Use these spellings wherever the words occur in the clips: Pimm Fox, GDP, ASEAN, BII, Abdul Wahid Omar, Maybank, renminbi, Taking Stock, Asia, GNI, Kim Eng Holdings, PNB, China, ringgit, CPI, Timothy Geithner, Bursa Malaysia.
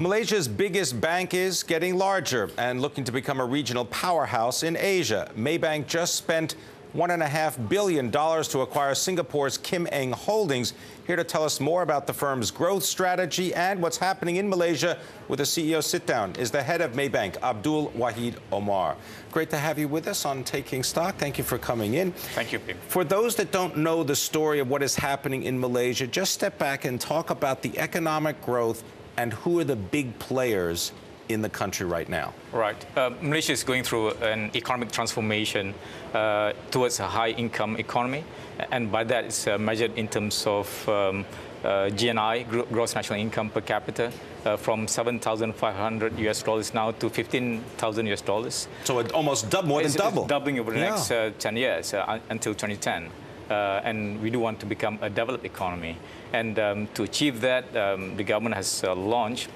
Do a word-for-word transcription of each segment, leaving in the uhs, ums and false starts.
Malaysia's biggest bank is getting larger and looking to become a regional powerhouse in Asia. Maybank just spent one point five billion dollars to acquire Singapore's Kim Eng Holdings. Here to tell us more about the firm's growth strategy and what's happening in Malaysia with a C E O sit-down is the head of Maybank, Abdul Wahid Omar. Great to have you with us on Taking Stock. Thank you for coming in. Thank you, Pimm. For those that don't know the story of what is happening in Malaysia, just step back and talk about the economic growth and who are the big players in the country right now. Right. Uh, Malaysia is going through an economic transformation uh, towards a high-income economy, and by that it's uh, measured in terms of um, uh, G N I, gross national income per capita, uh, from seven thousand five hundred U S dollars now to fifteen thousand U S dollars. So it almost double, more than it's, double. It's doubling over the yeah. next uh, ten years uh, until twenty ten. Uh, and we do want to become a developed economy. And um, to achieve that, um, the government has uh, launched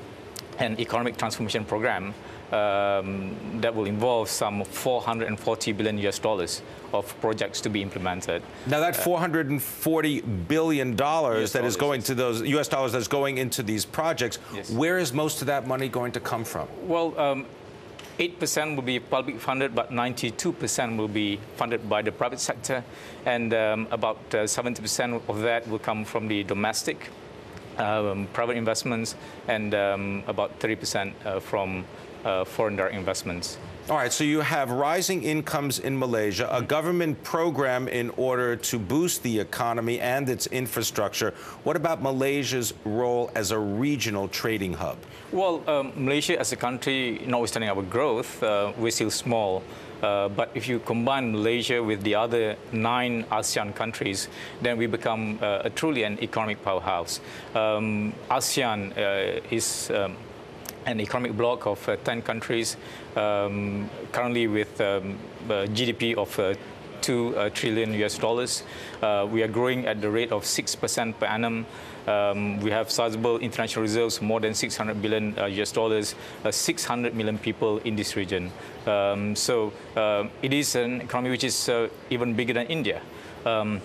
an economic transformation program um, that will involve some four hundred forty billion U S dollars of projects to be implemented. Now that four hundred forty billion dollars that is going to those U S dollars that's going into these projects, yes. Where is most of that money going to come from? Well, um, eight percent will be public funded, but ninety-two percent will be funded by the private sector, and um, about uh, seventy percent of that will come from the domestic Um, private investments, and um, about thirty percent uh, from uh, foreign direct investments. All right, so you have rising incomes in Malaysia, a government program in order to boost the economy and its infrastructure. What about Malaysia's role as a regional trading hub? Well, um, Malaysia as a country, notwithstanding our growth, uh, we're still small. Uh, but if you combine Malaysia with the other nine ASEAN countries, then we become uh, a truly an economic powerhouse. Um, ASEAN uh, is um, an economic bloc of uh, ten countries, um, currently with um, a G D P of uh, two trillion U S dollars. Uh, we are growing at the rate of six percent per annum. Um, we have sizable international reserves, more than six hundred billion uh, U S dollars, uh, six hundred million people in this region. Um, so uh, it is an economy which is uh, even bigger than India. Um,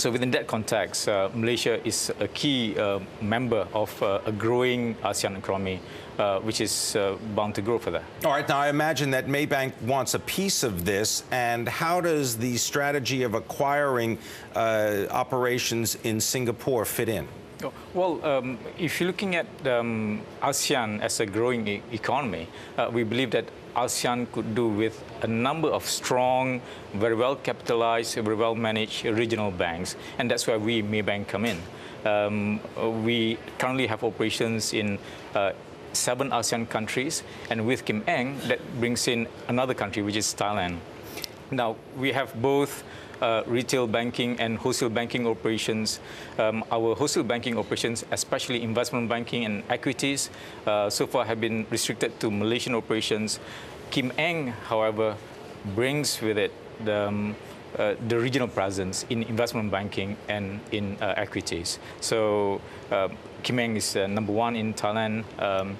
So within that context, uh, Malaysia is a key uh, member of uh, a growing ASEAN economy, uh, which is uh, bound to grow for that. All right. Now, I imagine that Maybank wants a piece of this. And how does the strategy of acquiring uh, operations in Singapore fit in? Well, um, if you're looking at um, ASEAN as a growing e economy, uh, we believe that ASEAN could do with a number of strong, very well-capitalized, very well-managed regional banks, and that's where we, Maybank, come in. Um, we currently have operations in uh, seven ASEAN countries, and with Kim Eng, that brings in another country, which is Thailand. Now, we have both uh, retail banking and wholesale banking operations. Um, our wholesale banking operations, especially investment banking and equities, uh, so far have been restricted to Malaysian operations. Kim Eng, however, brings with it the, um, uh, the regional presence in investment banking and in uh, equities. So uh, Kim Eng is uh, number one in Thailand um,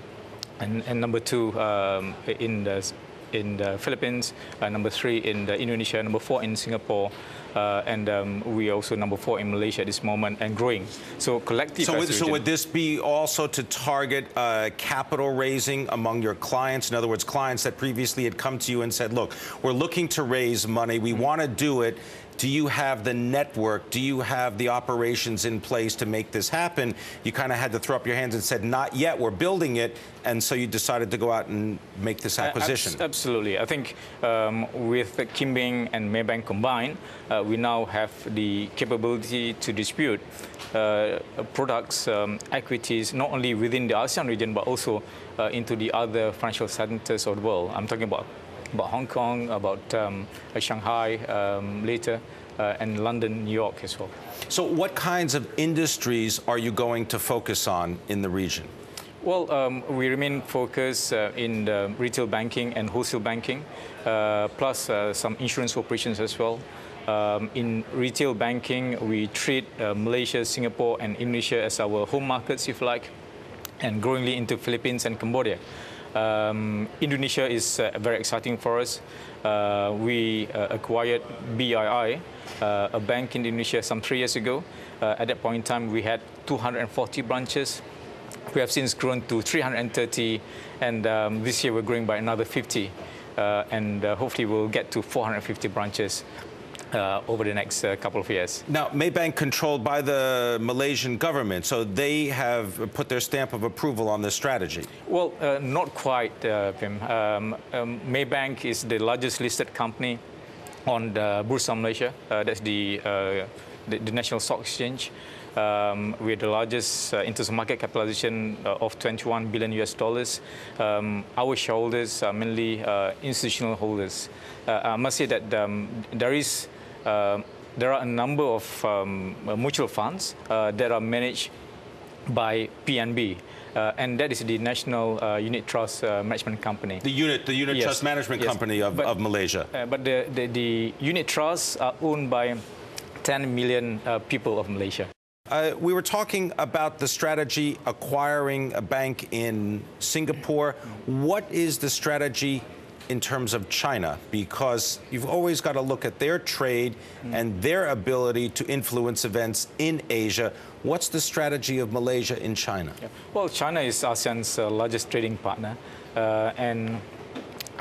and, and number two um, in the in the Philippines, uh, number three in the Indonesia, number four in Singapore, uh, and um, we are also number four in Malaysia at this moment and growing. So collectively. So, so would this be also to target uh, capital raising among your clients? In other words, clients that previously had come to you and said, look, we're looking to raise money, we want to do it. Do you have the network? Do you have the operations in place to make this happen? You kind of had to throw up your hands and said, not yet, we're building it. And so you decided to go out and make this acquisition. Uh, absolutely. I think um, with Kim Eng and Maybank combined, uh, we now have the capability to distribute uh, products, um, equities, not only within the ASEAN region, but also uh, into the other financial centers of the world. I'm talking about about Hong Kong, about um, Shanghai um, later, uh, and London, New York as well. So what kinds of industries are you going to focus on in the region? Well, um, we remain focused uh, in the retail banking and wholesale banking, uh, plus uh, some insurance operations as well. Um, in retail banking, we treat uh, Malaysia, Singapore, and Indonesia as our home markets, if you like, and growingly into Philippines and Cambodia. Um, Indonesia is uh, very exciting for us. Uh, we uh, acquired B I I, uh, a bank in Indonesia, some three years ago. Uh, at that point in time, we had two hundred forty branches. we have since grown to three hundred thirty, and um, this year we're growing by another fifty, uh, and uh, hopefully we'll get to four hundred fifty branches Uh, over the next uh, couple of years. Now, Maybank controlled by the Malaysian government, so they have put their stamp of approval on this strategy. Well, uh, not quite, uh, Pim. Um, um, Maybank is the largest listed company on the Bursa Malaysia. Uh, that's the, uh, the, the National Stock Exchange. Um, we're the largest uh, in terms of market capitalization uh, of twenty-one billion U S dollars. Um, our shareholders are mainly uh, institutional holders. Uh, I must say that um, there is Uh, there are a number of um, mutual funds uh, that are managed by P N B, uh, and that is the National uh, Unit Trust uh, Management Company. The unit, the unit yes. trust management yes. company of, but, of Malaysia. Uh, but the, the, the unit trusts are owned by ten million uh, people of Malaysia. Uh, we were talking about the strategy acquiring a bank in Singapore. What is the strategy in terms of China, because you've always got to look at their trade mm. and their ability to influence events in Asia? What's the strategy of Malaysia in China? Yeah. Well, China is ASEAN's uh, largest trading partner, uh, and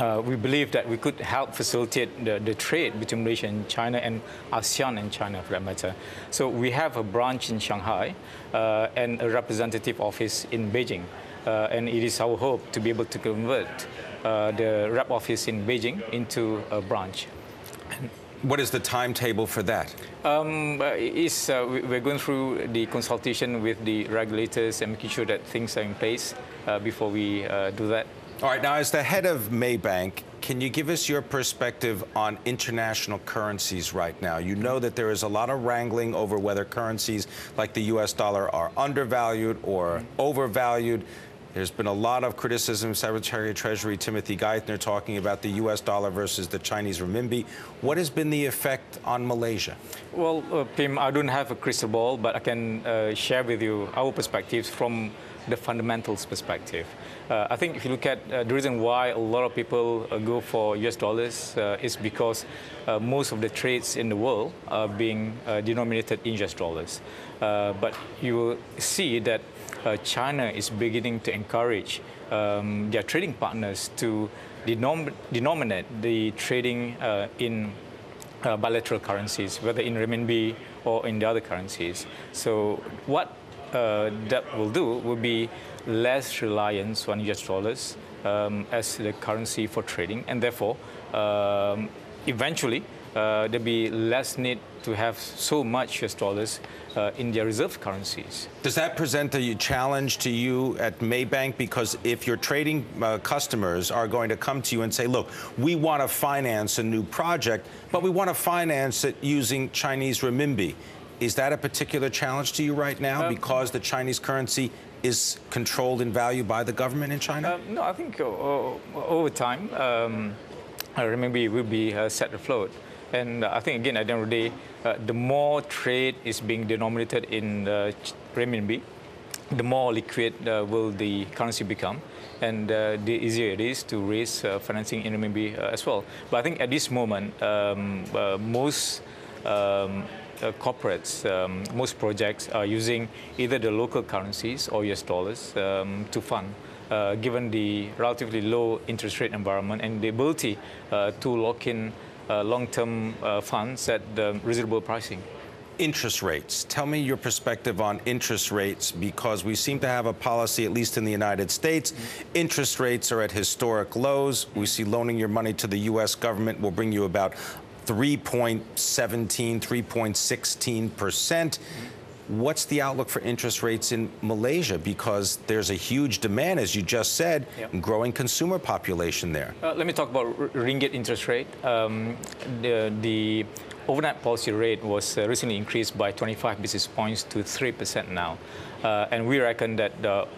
uh, we believe that we could help facilitate the, the trade between Malaysia and China, and ASEAN and China for that matter. So we have a branch in Shanghai uh, and a representative office in Beijing, uh, and it is our hope to be able to convert Uh, the rep office in Beijing into a branch. What is the timetable for that? Um, it's, uh, we're going through the consultation with the regulators and making sure that things are in place uh, before we uh, do that. All right, now as the head of Maybank, can you give us your perspective on international currencies right now? You know that there is a lot of wrangling over whether currencies like the U S dollar are undervalued or overvalued. There's been a lot of criticism. Secretary of Treasury Timothy Geithner talking about the U S dollar versus the Chinese renminbi. What has been the effect on Malaysia? Well, uh, Pim, I don't have a crystal ball, but I can uh, share with you our perspectives from the fundamentals perspective. Uh, I think if you look at uh, the reason why a lot of people uh, go for U S dollars uh, is because uh, most of the trades in the world are being uh, denominated in U S dollars. Uh, but you will see that uh, China is beginning to encourage um, their trading partners to denom denominate the trading uh, in uh, bilateral currencies, whether in renminbi or in the other currencies. So what Uh, that will do will be less reliance on U S dollars um, as the currency for trading, and therefore um, eventually uh, there'll be less need to have so much U S dollars uh, in their reserve currencies. Does that present a challenge to you at Maybank? Because if your trading uh, customers are going to come to you and say, look, we want to finance a new project, but we want to finance it using Chinese renminbi. Is that a particular challenge to you right now um, because the Chinese currency is controlled in value by the government in China? Uh, no, I think uh, over time, um, renminbi will be uh, set afloat. And I think, again, at the end of the day, uh, the more trade is being denominated in uh, renminbi, the more liquid uh, will the currency become, and uh, the easier it is to raise uh, financing in renminbi uh, as well. But I think at this moment, um, uh, most um, Uh, corporates, um, most projects are using either the local currencies or U S dollars um, to fund, uh, given the relatively low interest rate environment and the ability uh, to lock in uh, long-term uh, funds at the reasonable pricing. Interest rates. Tell me your perspective on interest rates, because we seem to have a policy, at least in the United States, interest rates are at historic lows. We see loaning your money to the U S government will bring you about three point one seven, three point one six percent. What's the outlook for interest rates in Malaysia? Because there's a huge demand, as you just said, yep. growing consumer population there. Uh, let me talk about ringgit interest rate. Um, the, the overnight policy rate was uh, recently increased by twenty-five basis points to three percent now. Uh, and we reckon that uh,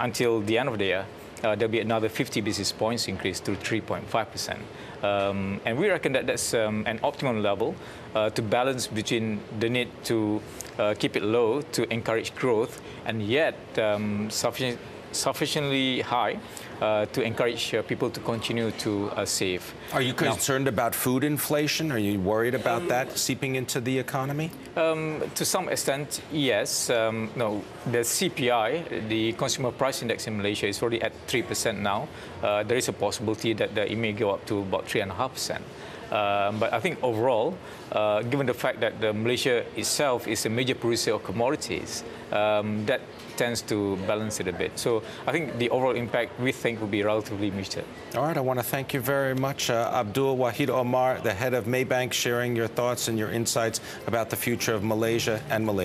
until the end of the year, Uh, there'll be another fifty basis points increase to three point five percent. Um, and we reckon that that's um, an optimum level uh, to balance between the need to uh, keep it low to encourage growth, and yet um, sufficient sufficiently high uh, to encourage uh, people to continue to uh, save. Are you concerned now, about food inflation? Are you worried about um, that seeping into the economy? Um, to some extent, yes. Um, no, the C P I, the Consumer Price Index in Malaysia, is already at three percent now. Uh, there is a possibility that, that it may go up to about three point five percent. Uh, but I think overall, uh, given the fact that the Malaysia itself is a major producer of commodities, um, that tends to balance it a bit. So I think the overall impact, we think, will be relatively muted. All right, I want to thank you very much, uh, Abdul Wahid Omar, the head of Maybank, sharing your thoughts and your insights about the future of Malaysia and Malaysia.